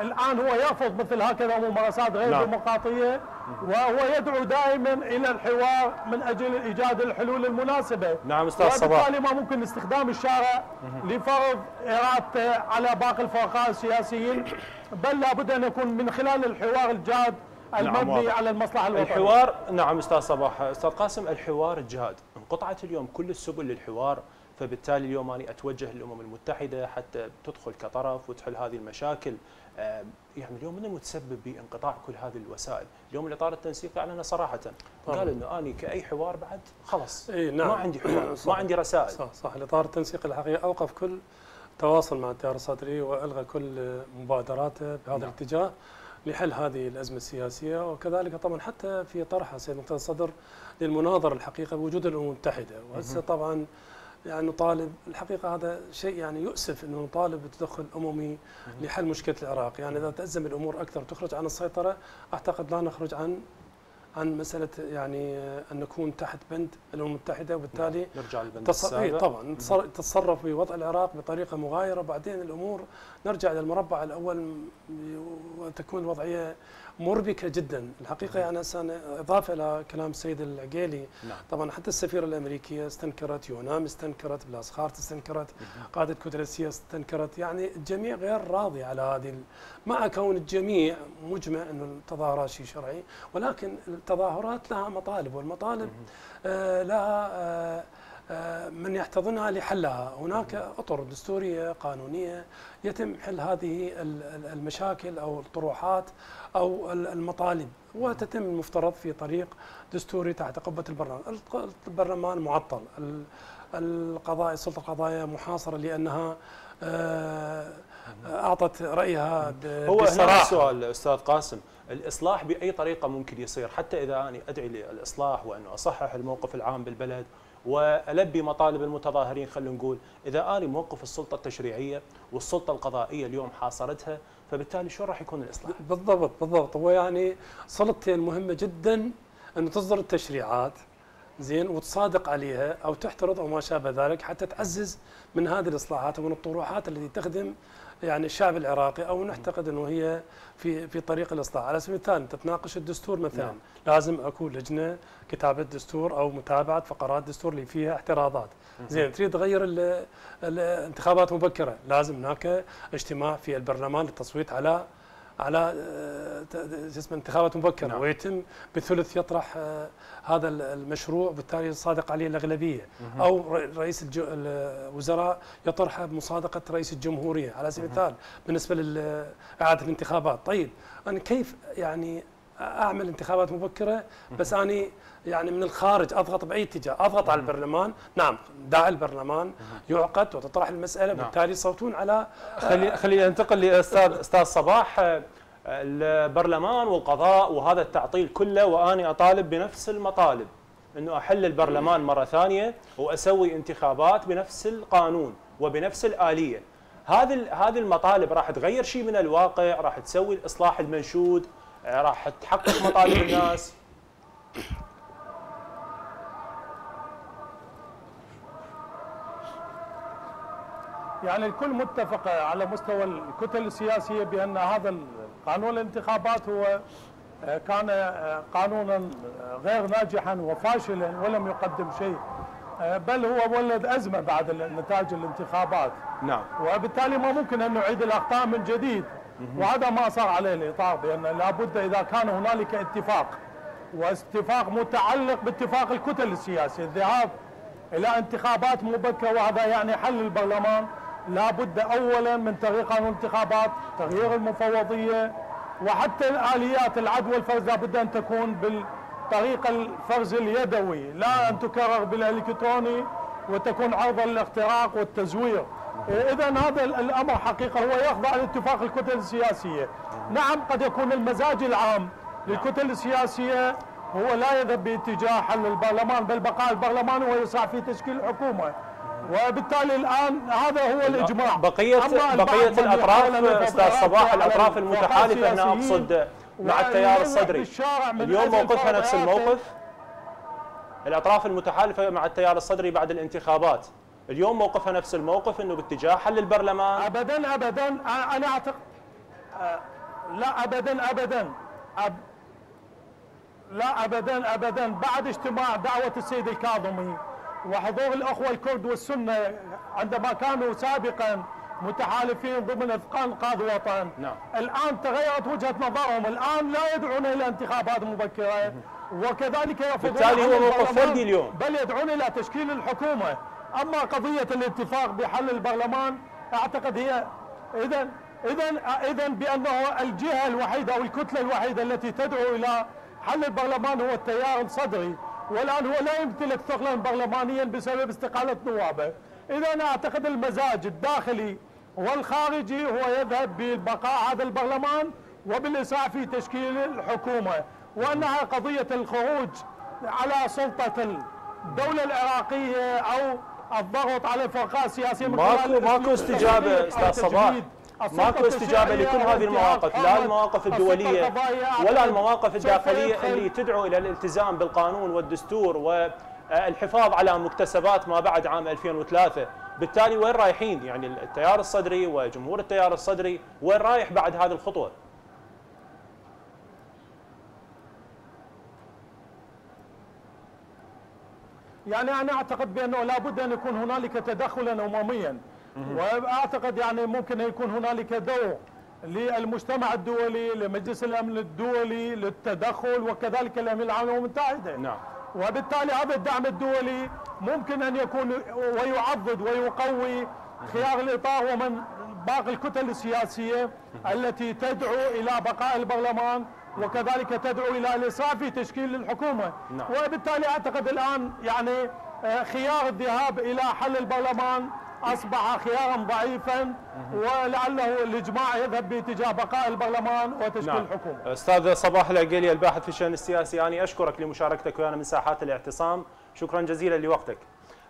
الآن هو يرفض مثل هكذا ممارسات غير لا. ديمقراطية، وهو يدعو دائما إلى الحوار من أجل إيجاد الحلول المناسبة. نعم أستاذ صباح. وبالتالي ما ممكن استخدام الشارع لفرض إرادته على باقي الفرقاء السياسيين، بل لابد أن يكون من خلال الحوار الجاد المبني على المصلحة الوطنية. الحوار نعم أستاذ صباح. أستاذ قاسم، الحوار الجهاد انقطعت اليوم كل السبل للحوار، فبالتالي اليوم أنا أتوجه للأمم المتحدة حتى تدخل كطرف وتحل هذه المشاكل. يعني اليوم من المتسبب بانقطاع كل هذه الوسائل؟ اليوم الإطار التنسيقي أعلن صراحة قال إنه أنا كأي حوار بعد خلص إيه نعم. ما عندي حوار ما عندي رسائل. صح صح. الإطار التنسيقي الحقيقة أوقف كل تواصل مع التيار الصدري وألغى كل مبادراته بهذا نعم. الاتجاه لحل هذه الأزمة السياسية. وكذلك طبعا حتى في طرحها سيد مقتدى الصدر للمناظرة الحقيقة بوجود الأمم المتحدة، وهسه طبعا يعني نطالب الحقيقة، هذا شيء يعني يؤسف أنه نطالب بتدخل أممي لحل مشكلة العراق. يعني إذا تأزم الأمور أكثر تخرج عن السيطرة، أعتقد لا نخرج عن عن مسألة يعني أن نكون تحت بند الأمم المتحدة، وبالتالي نرجع للبند السابق طبعا تتصرف بوضع العراق بطريقة مغايرة، وبعدين الأمور نرجع للمربع الأول وتكون الوضعية مربكة جدا الحقيقة. يعني أنا إضافة لكلام السيد العقيلي نعم. طبعا حتى السفيرة الأمريكية استنكرت، يونام استنكرت، بلاسخارت استنكرت، قادة كتلسية استنكرت، يعني الجميع غير راضي على هذه، مع كون الجميع مجمع أنه التظاهرات شيء شرعي، ولكن التظاهرات لها مطالب، والمطالب لها من يحتضنها لحلها. هناك أطر دستورية قانونية يتم حل هذه المشاكل أو الطروحات أو المطالب، وتتم المفترض في طريق دستوري تحت قبة البرلمان. البرلمان معطل، القضاء السلطة القضائية محاصرة لأنها أعطت رأيها بصراحة. هو السؤال أستاذ قاسم، الإصلاح بأي طريقة ممكن يصير؟ حتى إذا أنا أدعي للإصلاح وأنه أصحح الموقف العام بالبلد وألبي مطالب المتظاهرين، خلينا نقول إذا آلي موقف السلطة التشريعية والسلطة القضائية اليوم حاصرتها، فبالتالي شو راح يكون الإصلاح؟ بالضبط بالضبط. هو يعني سلطتين مهمة جدا، أنه تصدر التشريعات زين وتصادق عليها أو تحترض أو ما شابه ذلك، حتى تعزز من هذه الإصلاحات ومن الطروحات التي تخدم يعني الشعب العراقي او نعتقد انه هي في في طريق الاصلاح. على سبيل المثال تتناقش الدستور مثلا، نعم. لازم اكون لجنه كتابه دستور او متابعه فقرات دستور اللي فيها اعتراضات. زين تريد تغير الانتخابات مبكره، لازم هناك اجتماع في البرلمان للتصويت على على اسمه انتخابات مبكره، نعم. ويتم بثلث يطرح هذا المشروع وبالتالي صادق عليه الاغلبيه، مم. او رئيس الوزراء يطرحه بمصادقه رئيس الجمهوريه على سبيل المثال بالنسبه لاعاده الانتخابات. طيب انا كيف يعني اعمل انتخابات مبكره بس اني يعني من الخارج اضغط باي اتجاه؟ اضغط على البرلمان، نعم. داعي البرلمان يعقد وتطرح المساله، بالتالي يصوتون على. خلي خلي انتقل لاستاذ استاذ صباح. البرلمان والقضاء وهذا التعطيل كله، واني اطالب بنفس المطالب، انه احل البرلمان مره ثانيه واسوي انتخابات بنفس القانون وبنفس الاليه. هذه هذه المطالب راح تغير شيء من الواقع؟ راح تسوي الاصلاح المنشود؟ راح تحقق مطالب الناس؟ يعني الكل متفق على مستوى الكتل السياسية بأن هذا قانون الانتخابات هو كان قانونا غير ناجحا وفاشلا ولم يقدم شيء، بل هو ولد أزمة بعد نتائج الانتخابات، نعم. وبالتالي ما ممكن أن نعيد الأخطاء من جديد، وهذا ما صار عليه الإطار، بأن لابد إذا كان هنالك اتفاق واتفاق متعلق باتفاق الكتل السياسي، الذهاب إلى انتخابات مبكرة، وهذا يعني حل البرلمان، لابد أولا من تغيير قانون الانتخابات، تغيير المفوضية، وحتى الآليات العد والفرز لابد أن تكون بالطريقة الفرز اليدوي، لا أن تكرر بالإلكتروني وتكون عرضة للاختراق والتزوير. إذا هذا الأمر حقيقة هو يخضع لاتفاق الكتل السياسية. نعم قد يكون المزاج العام للكتل السياسية هو لا يذهب باتجاه حل البرلمان، بل بقاء البرلمان ويسعى في تشكيل حكومة، وبالتالي الآن هذا هو الإجماع. بقية بقية الأطراف أستاذ صباح، الأطراف المتحالفة، أنا أقصد مع التيار الصدري، اليوم موقفها نفس الموقف؟ الأطراف المتحالفة مع التيار الصدري بعد الانتخابات اليوم موقفها نفس الموقف، انه باتجاه حل البرلمان؟ ابدا ابدا. انا اعتقد لا ابدا ابدا أب... لا ابدا ابدا. بعد اجتماع دعوه السيد الكاظمي وحضور الاخوه الكرد والسنه عندما كانوا سابقا متحالفين ضمن اذقان قاضي وطن، نعم. الان تغيرت وجهه نظرهم، الان لا يدعون الى انتخابات مبكره، وكذلك يرفضون، بالتالي هو موقف فردي اليوم، بل يدعون الى تشكيل الحكومه. أما قضية الاتفاق بحل البرلمان أعتقد هي إذن إذن إذن بأنه الجهة الوحيدة أو الكتلة الوحيدة التي تدعو إلى حل البرلمان هو التيار الصدري، والآن هو لا يمتلك ثقلا برلمانيا بسبب استقالة نوابه. إذن أعتقد المزاج الداخلي والخارجي هو يذهب بالبقاء هذا البرلمان وبالإسعاف في تشكيل الحكومة، وأنها قضية الخروج على سلطة الدولة العراقية أو الضغط على الفرقاء السياسية. ماكو ماكو استجابة أستاذ صباح، ماكو استجابة لكل هذه المواقف، لا المواقف الدولية ولا المواقف الداخلية اللي تدعو إلى الالتزام بالقانون والدستور والحفاظ على مكتسبات ما بعد عام ألفين وثلاثة. بالتالي وين رايحين؟ يعني التيار الصدري وجمهور التيار الصدري وين رايح بعد هذه الخطوة؟ يعني أنا أعتقد بأنه لابد أن يكون هنالك تدخلا أمميا، وأعتقد يعني ممكن أن يكون هنالك دور للمجتمع الدولي، لمجلس الامن الدولي، للتدخل وكذلك الامم العام للامم المتحده. نعم. وبالتالي هذا الدعم الدولي ممكن ان يكون ويعضد ويقوي خيار الاطار ومن باقي الكتل السياسيه التي تدعو الى بقاء البرلمان وكذلك تدعو الى الاسراف في تشكيل الحكومه. نعم. وبالتالي اعتقد الان يعني خيار الذهاب الى حل البرلمان اصبح خيارا ضعيفا، ولعله الاجماع يذهب باتجاه بقاء البرلمان وتشكيل نعم. الحكومه. استاذ صباح العكيلي الباحث في الشان السياسي، انا يعني اشكرك لمشاركتك ويانا من ساحات الاعتصام، شكرا جزيلا لوقتك.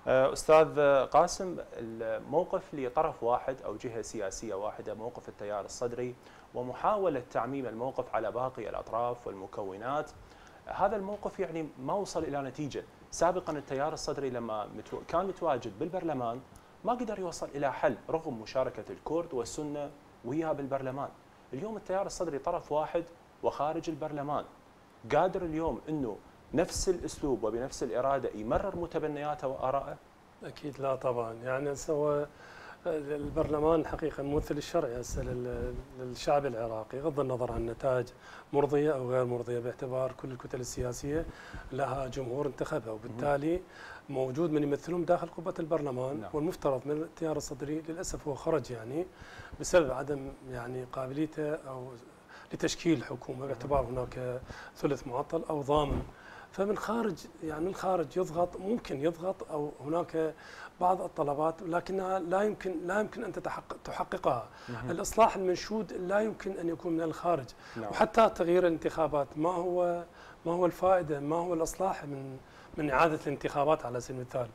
استاذ قاسم، الموقف لطرف واحد او جهه سياسيه واحده، موقف التيار الصدري ومحاوله تعميم الموقف على باقي الاطراف والمكونات، هذا الموقف يعني ما وصل الى نتيجه. سابقا التيار الصدري لما متو... كان متواجد بالبرلمان ما قدر يوصل إلى حل رغم مشاركة الكرد والسنة وياها بالبرلمان. اليوم التيار الصدري طرف واحد وخارج البرلمان، قادر اليوم أنه نفس الأسلوب وبنفس الإرادة يمرر متبنياته وآرائه؟ أكيد لا طبعا، يعني سوى البرلمان حقيقة ممثل الشرعي للشعب العراقي غض النظر عن النتائج مرضية أو غير مرضية، باعتبار كل الكتل السياسية لها جمهور انتخبها، وبالتالي موجود من يمثلهم داخل قبة البرلمان. نعم. والمفترض من التيار الصدري للأسف هو خرج يعني بسبب عدم يعني قابليته أو لتشكيل حكومة، باعتبار هناك ثلث معطل أو ضامن، فمن خارج يعني من خارج يضغط، ممكن يضغط أو هناك بعض الطلبات لكنها لا يمكن لا يمكن أن تتحقق تحققها. نعم. الإصلاح المنشود لا يمكن أن يكون من الخارج. نعم. وحتى تغيير الانتخابات ما هو ما هو الفائدة، ما هو الإصلاح من من إعادة الانتخابات على سبيل المثال.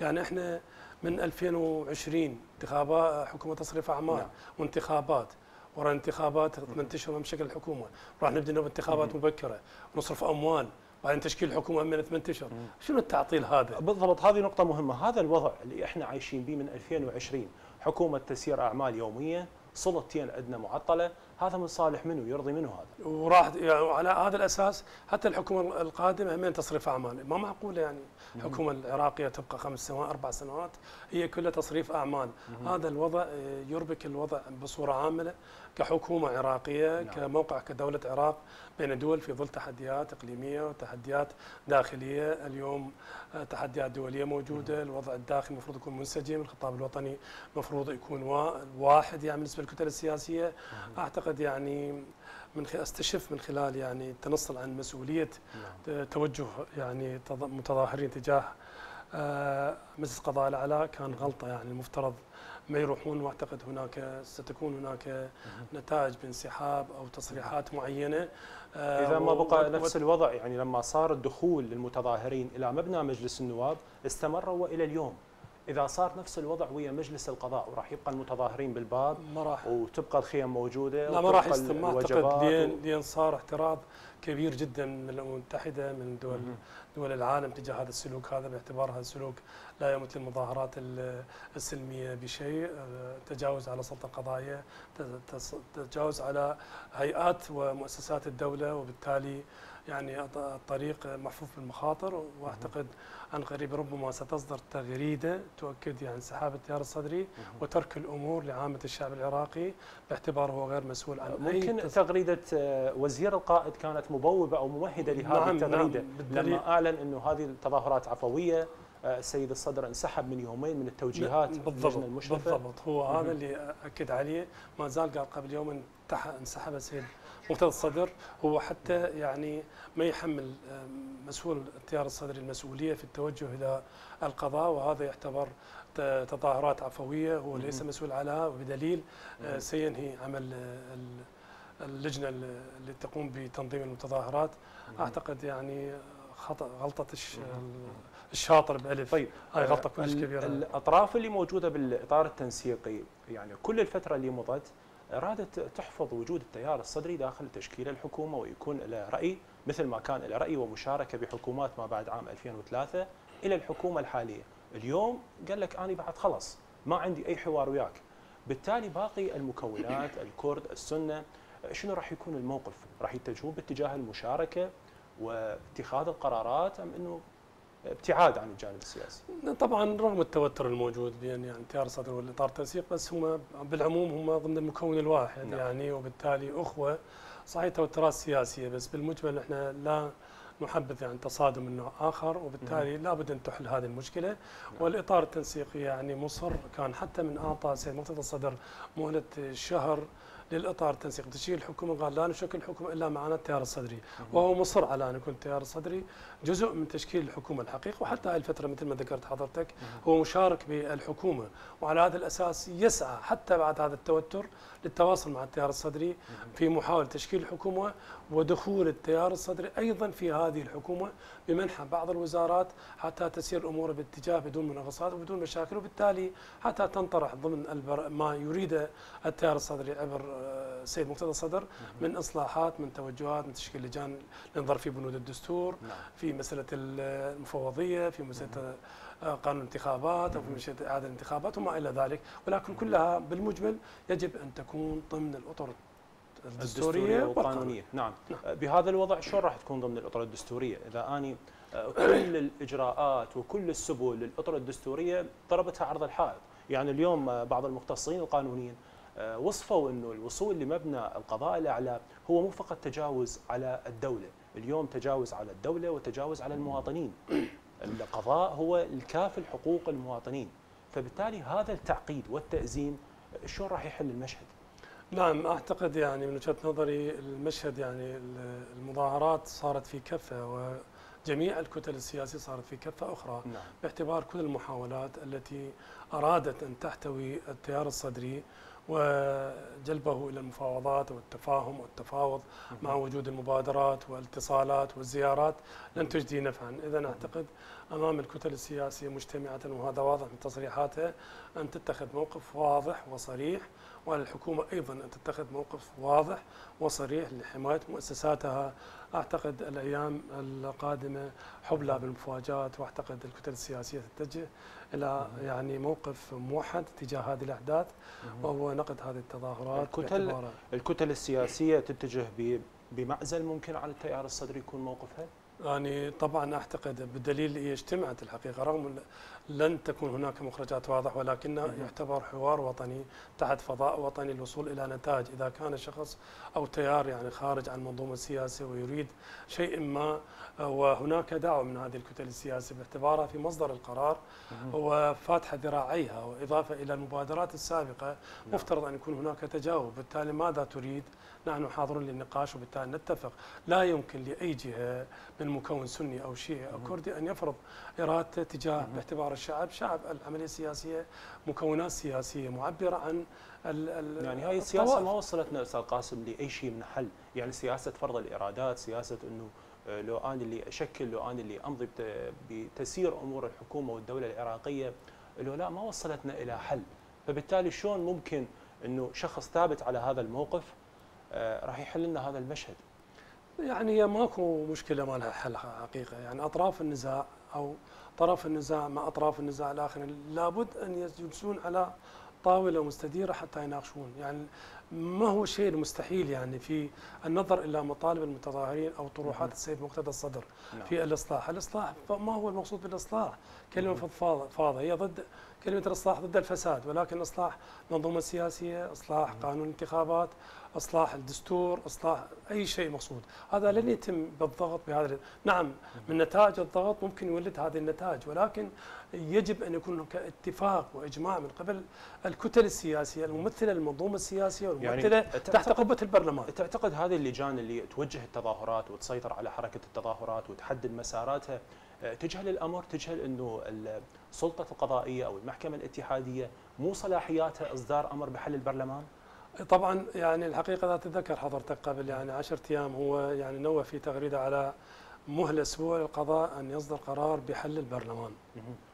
يعني إحنا من ألفين وعشرين انتخابات حكومة تصريف أعمال. نعم. وانتخابات ورا انتخابات ثمانية أشهر من شكل الحكومة، راح نبدأ بانتخابات مبكرة ونصرف أموال بعدين تشكيل حكومة من ثمانية أشهر. شنو التعطيل هذا؟ بالضبط، هذه نقطة مهمة. هذا الوضع اللي إحنا عايشين به من ألفين وعشرين، حكومة تسيير أعمال يومية، سلطتين عندنا معطلة، هذا من صالح منه؟ يرضي منه هذا؟ وراح يعني على هذا الأساس حتى الحكومة القادمة همين تصريف أعمال، ما معقولة يعني الحكومة العراقية تبقى خمس سنوات أربع سنوات هي كلها تصريف أعمال. مم. هذا الوضع يربك الوضع بصورة عامة كحكومة عراقية. نعم. كموقع كدولة عراق بين الدول في ظل تحديات إقليمية وتحديات داخلية. اليوم تحديات دولية موجودة، الوضع الداخلي المفروض يكون منسجم، الخطاب الوطني المفروض يكون واحد يعني بالنسبة للكتل السياسية. مم. أعتقد يعني من استشف من خلال يعني التنصل عن مسؤولية. نعم. توجه يعني متظاهرين تجاه مجلس القضاء الأعلى كان غلطة، يعني المفترض ما يروحون، واعتقد هناك ستكون هناك نتائج بانسحاب او تصريحات معينه اذا ما بقى نفس الوضع. يعني لما صار الدخول للمتظاهرين الى مبنى مجلس النواب استمروا والى اليوم، اذا صار نفس الوضع ويا مجلس القضاء وراح يبقى المتظاهرين بالباب ما راح، وتبقى الخيام موجوده، لا ما راح يستمر. اعتقد لين لين صار اعتراض كبير جدا من الامم المتحده من دول دول العالم تجاه هذا السلوك، هذا باعتبارها السلوك لا يمت المظاهرات السلميه بشيء، تجاوز على السلطه القضائيه، تجاوز على هيئات ومؤسسات الدوله، وبالتالي يعني الطريق محفوف بالمخاطر. واعتقد عن قريب ربما ستصدر تغريده تؤكد يعني انسحاب التيار الصدري وترك الامور لعامه الشعب العراقي باعتباره هو غير مسؤول عن ممكن أي تغريده وزير القائد كانت مبوبه او ممهده لهذه. نعم. التغريده. نعم. لما اعلن انه هذه التظاهرات عفويه، السيد الصدر انسحب من يومين من التوجيهات. بالضبط بالضبط، هو هذا اللي اكد عليه، ما زال قال قبل يوم انسحب السيد مقتدى الصدر، هو حتى يعني ما يحمل مسؤول التيار الصدري المسؤوليه في التوجه الى القضاء، وهذا يعتبر تظاهرات عفويه هو ليس مسؤول عنها، وبدليل سينهي عمل اللجنه اللي تقوم بتنظيم المتظاهرات. اعتقد يعني خطأ غلطة الشاطر بألف. طيب، هاي غلطة كلش كبيرة. الأطراف اللي موجودة بالإطار التنسيقي يعني كل الفترة اللي مضت أرادت تحفظ وجود التيار الصدري داخل تشكيل الحكومة ويكون له رأي مثل ما كان له رأي ومشاركة بحكومات ما بعد عام ألفين وثلاثة إلى الحكومة الحالية. اليوم قال لك أنا بعد خلص ما عندي أي حوار وياك، بالتالي باقي المكونات الكرد السنة شنو راح يكون الموقف؟ راح يتجهون باتجاه المشاركة واتخاذ القرارات، أم أنه ابتعاد عن الجانب السياسي؟ طبعا رغم التوتر الموجود بين يعني تيار الصدر والاطار التنسيق، بس هم بالعموم هم ضمن المكون الواحد نعم. يعني وبالتالي اخوه، صحيح توترات سياسيه بس بالمجمل احنا لا نحبذ يعني تصادم من نوع اخر، وبالتالي لابد ان تحل هذه المشكله نعم. والاطار التنسيقي يعني مصر كان حتى من اعطى السيد مقتدى الصدر مهله شهر للاطار التنسيق تشكيل الحكومه، قال لا نشكل الحكومه الا معنا التيار الصدري، وهو مصر على ان يكون التيار الصدري جزء من تشكيل الحكومه الحقيقه، وحتى هاي الفتره مثل ما ذكرت حضرتك هو مشارك بالحكومه، وعلى هذا الاساس يسعى حتى بعد هذا التوتر للتواصل مع التيار الصدري في محاوله تشكيل الحكومه ودخول التيار الصدري ايضا في هذه الحكومه بمنح بعض الوزارات حتى تسير اموره باتجاه بدون مناقصات وبدون مشاكل، وبالتالي حتى تنطرح ضمن ما يريده التيار الصدري عبر السيد مقتدى الصدر من اصلاحات، من توجهات، من تشكيل لجان ننظر في بنود الدستور، في مساله المفوضيه، في مساله قانون الانتخابات او في مساله اعاده الانتخابات وما الى ذلك، ولكن كلها بالمجمل يجب ان تكون ضمن الاطر الدستوريه والقانونيه. نعم. نعم. بهذا الوضع شلون راح تكون ضمن الاطر الدستوريه؟ اذا اني كل الاجراءات وكل السبل للاطر الدستوريه ضربتها عرض الحائط، يعني اليوم بعض المختصين القانونيين وصفوا انه الوصول لمبنى القضاء الاعلى هو مو فقط تجاوز على الدوله، اليوم تجاوز على الدوله وتجاوز على المواطنين. القضاء هو الكافل حقوق المواطنين، فبالتالي هذا التعقيد والتأزيم شلون راح يحل المشهد؟ نعم اعتقد يعني من وجهه نظري المشهد يعني المظاهرات صارت في كفه و جميع الكتل السياسية صارت في كفة أخرى نعم. باعتبار كل المحاولات التي أرادت أن تحتوي التيار الصدري وجلبه إلى المفاوضات والتفاهم والتفاوض نعم. مع وجود المبادرات والاتصالات والزيارات لن تجدي نفعا. إذا أعتقد أمام الكتل السياسية مجتمعة، وهذا واضح من تصريحاتها، أن تتخذ موقف واضح وصريح، وعلى الحكومة أيضا أن تتخذ موقف واضح وصريح لحماية مؤسساتها. أعتقد الأيام القادمة حبلى بالمفاجآت، وأعتقد الكتل السياسية تتجه إلى يعني موقف موحد تجاه هذه الأحداث وهو نقد هذه التظاهرات. الكتل, الكتل السياسية تتجه بمعزل ممكن على التيار الصدري يكون موقفها؟ يعني طبعا اعتقد بالدليل هي اجتمعت الحقيقه رغم لن تكون هناك مخرجات واضحه، ولكنه يعتبر حوار وطني تحت فضاء وطني للوصول الى نتائج. اذا كان شخص او تيار يعني خارج عن المنظومه السياسيه ويريد شيء ما، وهناك دعوه من هذه الكتل السياسيه باعتبارها في مصدر القرار وفاتحه ذراعيها، واضافه الى المبادرات السابقه مفترض ان يكون هناك تجاوب. بالتالي ماذا تريد؟ نحن حاضرون للنقاش وبالتالي نتفق. لا يمكن لاي جهه من مكون سني او شيعي او كردي ان يفرض ارادته تجاه باعتبار الشعب، شعب العمليه السياسيه مكونات سياسيه معبره عن ال ال يعني هاي السياسه ما وصلتنا استاذ قاسم لاي شيء من حل، يعني سياسه فرض الارادات، سياسه انه لو انا اللي اشكل، لو انا اللي امضي بتسيير امور الحكومه والدوله العراقيه، لو لا ما وصلتنا الى حل. فبالتالي شلون ممكن انه شخص ثابت على هذا الموقف راح يحل لنا هذا المشهد؟ يعني هي ماكو مشكله ما لها حل حقيقه، يعني اطراف النزاع او طرف النزاع مع اطراف النزاع الاخر لابد ان يجلسون على طاوله مستديره حتى يناقشون، يعني ما هو شيء المستحيل يعني في النظر الى مطالب المتظاهرين او طروحات السيد مقتدى الصدر في الاصلاح، الاصلاح ما هو المقصود بالاصلاح؟ كلمه فضفاضه هي ضد كلمه الاصلاح ضد الفساد، ولكن اصلاح منظومه سياسيه، اصلاح قانون الانتخابات، اصلاح الدستور، اصلاح اي شيء مقصود، هذا لن يتم بالضغط بهذا. نعم من نتائج الضغط ممكن يولد هذه النتائج، ولكن يجب ان يكون هناك اتفاق واجماع من قبل الكتل السياسيه الممثله للمنظومه السياسيه والممثله يعني تحت قبه البرلمان. تعتقد هذه اللجان اللي توجه التظاهرات وتسيطر على حركه التظاهرات وتحدد مساراتها تجهل الامر، تجهل انه السلطه القضائيه او المحكمه الاتحاديه مو صلاحياتها اصدار امر بحل البرلمان؟ طبعا يعني الحقيقه لا تتذكر حضرتك قبل يعني عشرة ايام هو يعني نوه في تغريده على مهله اسبوع للقضاء ان يصدر قرار بحل البرلمان.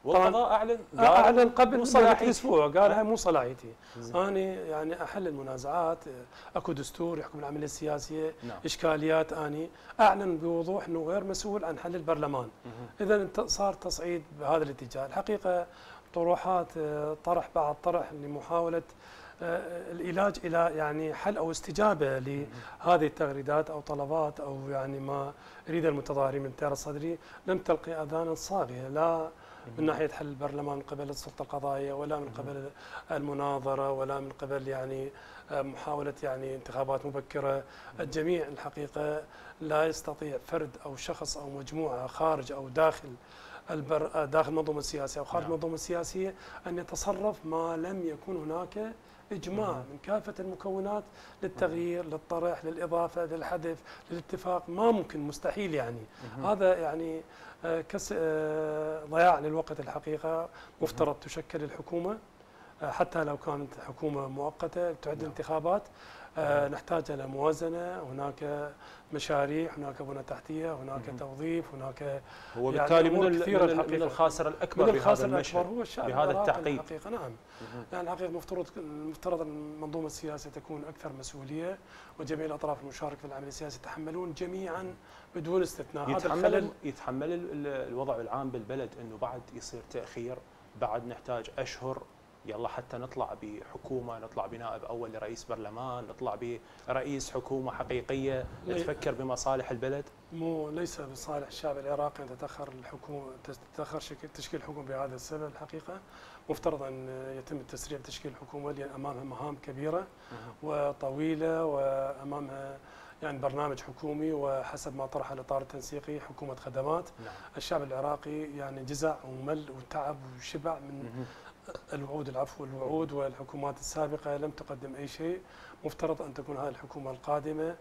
والقضاء اعلن اعلن قبل صلاحيتي اسبوع، قال هاي مو صلاحيتي، انا يعني احل المنازعات، اكو دستور يحكم العمليه السياسيه نعم. اشكاليات، اني اعلن بوضوح انه غير مسؤول عن حل البرلمان. اذا صار تصعيد بهذا الاتجاه. الحقيقه طروحات طرح بعد طرح لمحاولة العلاج إلى يعني حل أو استجابة لهذه التغريدات أو طلبات أو يعني ما يريد المتظاهرين من التيار الصدري، لم تلقي أذانا صاغية، لا من ناحية حل البرلمان من قبل السلطة القضائية، ولا من قبل المناظرة، ولا من قبل يعني محاولة يعني انتخابات مبكرة. الجميع الحقيقة لا يستطيع فرد أو شخص أو مجموعة خارج أو داخل البر داخل المنظومة السياسية أو خارج المنظومة السياسية أن يتصرف ما لم يكن هناك إجماع من كافة المكونات للتغيير، للطرح، للإضافة، للحذف، للاتفاق. ما ممكن، مستحيل يعني. هذا يعني كس ضياع للوقت الحقيقة. مفترض تشكل الحكومة حتى لو كانت حكومة مؤقتة تعد انتخابات، نحتاج إلى موازنة، هناك مشاريع، هناك بنى تحتية، هناك توظيف، هناك وبالتالي يعني من, من الخاسر الأكبر من الخاسر بهذا الأكبر هو الشعب بهذا التعقيد الحقيقة. نعم يعني الحقيقة مفترض مفترض المنظومة السياسية تكون أكثر مسؤولية، وجميع الأطراف المشاركة في العمل السياسي يتحملون جميعا بدون استثناء. يتحمل, يتحمل الوضع العام بالبلد أنه بعد يصير تأخير، بعد نحتاج أشهر يلا حتى نطلع بحكومه، نطلع بنائب اول لرئيس برلمان، نطلع برئيس حكومه حقيقيه تفكر بمصالح البلد. مو ليس بصالح الشعب العراقي ان تتاخر الحكومه، تتاخر تشكيل الحكومه بهذا السبب الحقيقه. مفترض ان يتم التسريع بتشكيل الحكومه لان امامها مهام كبيره وطويله، وامامها يعني برنامج حكومي، وحسب ما طرح الإطار التنسيقي حكومة خدمات. نعم. الشعب العراقي يعني جزع ومل وتعب وشبع من الوعود، العفو الوعود، والحكومات السابقة لم تقدم أي شيء. مفترض أن تكون هذه الحكومة القادمة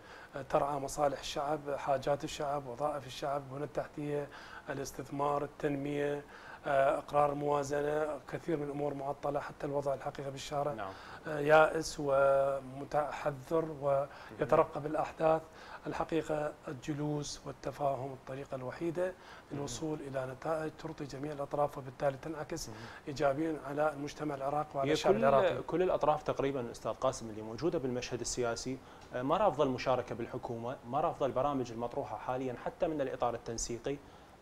ترعى مصالح الشعب، حاجات الشعب، وظائف الشعب، البنى التحتية، الاستثمار، التنمية، اقرار موازنه، كثير من الامور معطله، حتى الوضع الحقيقي بالشارع نعم. يائس ومتحذر ويترقب الاحداث. الحقيقه الجلوس والتفاهم الطريقه الوحيده للوصول الى نتائج ترضي جميع الاطراف، وبالتالي تنعكس ايجابيا على المجتمع العراقي وعلى الشعب العراقي. كل الاطراف تقريبا استاذ قاسم اللي موجوده بالمشهد السياسي ما رافضه المشاركه بالحكومه، ما رافضه البرامج المطروحه حاليا حتى من الاطار التنسيقي،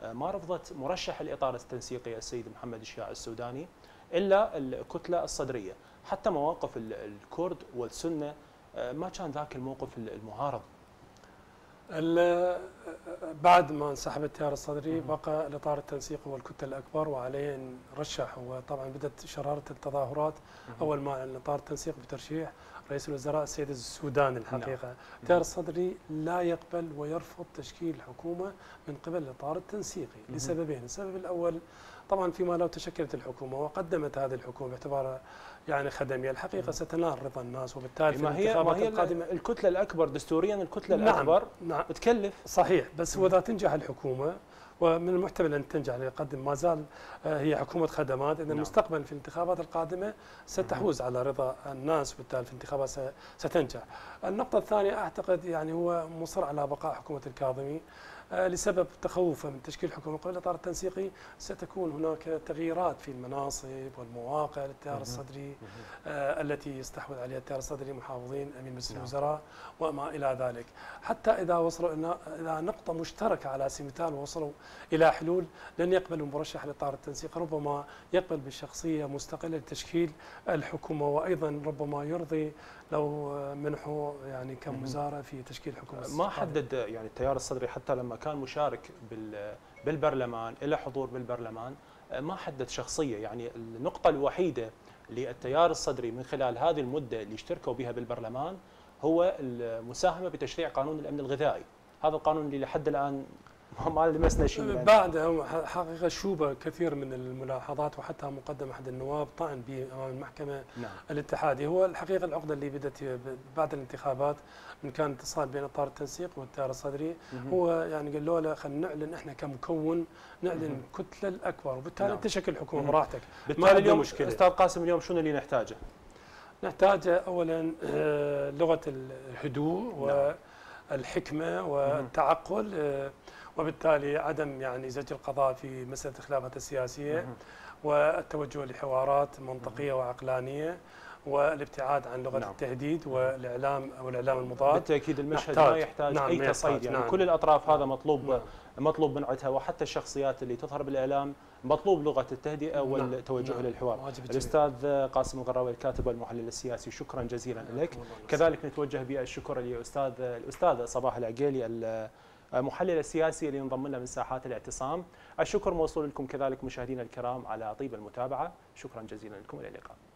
ما رفضت مرشح الإطار التنسيقي السيد محمد الشياع السوداني إلا الكتلة الصدرية. حتى مواقف الكرد والسنة ما كان ذاك الموقف المعارض. بعد ما انسحب التيار الصدري بقى الإطار التنسيقي والكتلة الأكبر، وعليه أن رشح. وطبعا بدأت شرارة التظاهرات أول ما الإطار التنسيقي بترشيح رئيس الوزراء السيد السوداني الحقيقة. نعم. التيار الصدري لا يقبل ويرفض تشكيل حكومة من قبل الإطار التنسيقي لسببين. السبب الأول طبعا فيما لو تشكلت الحكومة وقدمت هذه الحكومة باعتبارها يعني خدمية الحقيقة ستنال رضا الناس، وبالتالي في الانتخابات القادمة الكتلة الأكبر دستوريا الكتلة نعم. الأكبر نعم. تكلف صحيح، بس وإذا تنجح الحكومة، ومن المحتمل أن تنجح لقدم ما زال هي حكومة خدمات، إذا مستقبلا في الانتخابات القادمة ستحوز على رضا الناس، وبالتالي في الانتخابات ستنجح. النقطة الثانية أعتقد يعني هو مصر على بقاء حكومة الكاظمي لسبب تخوفه من تشكيل حكومة قبل الإطار التنسيقي. ستكون هناك تغييرات في المناصب والمواقع للتيار الصدري التي يستحوذ عليها التيار الصدري، محافظين، أمين مجلس الوزراء وما إلى ذلك، حتى إذا وصلوا إلى نقطة مشتركة على سمتال ووصلوا إلى حلول لن يقبل مرشح الإطار التنسيقي، ربما يقبل بشخصية مستقلة لتشكيل الحكومة، وأيضا ربما يرضي لو منحوا يعني كم وزارة في تشكيل حكومة. ما حدد يعني التيار الصدري حتى لما كان مشارك بالبرلمان إلى حضور بالبرلمان ما حدد شخصية. يعني النقطة الوحيدة للتيار الصدري من خلال هذه المدة اللي اشتركوا بها بالبرلمان هو المساهمة بتشريع قانون الأمن الغذائي. هذا القانون اللي لحد الآن ما لمسنا شيء بعده حقيقه. شوبه كثير من الملاحظات، وحتى مقدم احد النواب طعن به امام المحكمه نعم. الاتحاديه. هو الحقيقه العقده اللي بدت بعد الانتخابات من كان اتصال بين اطار التنسيق والتيار الصدري، هو يعني قالوا له خلينا نعلن احنا كمكون، نعلن الكتله الاكبر، وبالتالي نعم. انت شكل حكومه براحتك. بالتالي اليوم استاذ قاسم اليوم شنو اللي نحتاجه؟ نحتاجه اولا لغه الهدوء نعم. والحكمه والتعقل، وبالتالي عدم يعني زج القضاء في مسألة الخلافات السياسية، والتوجه لحوارات منطقية وعقلانية، والابتعاد عن لغه نعم. التهديد والاعلام والاعلام المضاد. بالتاكيد المشهد نحتاج. ما يحتاج نعم. اي تصعيد يعني نعم. كل الاطراف هذا مطلوب نعم. مطلوب من عندها، وحتى الشخصيات اللي تظهر بالاعلام مطلوب لغه التهدئه والتوجه نعم. للحوار. نعم. الاستاذ قاسم الغراوي الكاتب والمحلل السياسي، شكرا جزيلا نعم. لك. كذلك نتوجه بالشكر للاستاذ الاستاذه صباح العكيلي المحلل السياسي اللي ينضم لنا من ساحات الاعتصام. الشكر موصول لكم كذلك مشاهدينا الكرام على طيب المتابعه، شكرا جزيلا لكم والى اللقاء.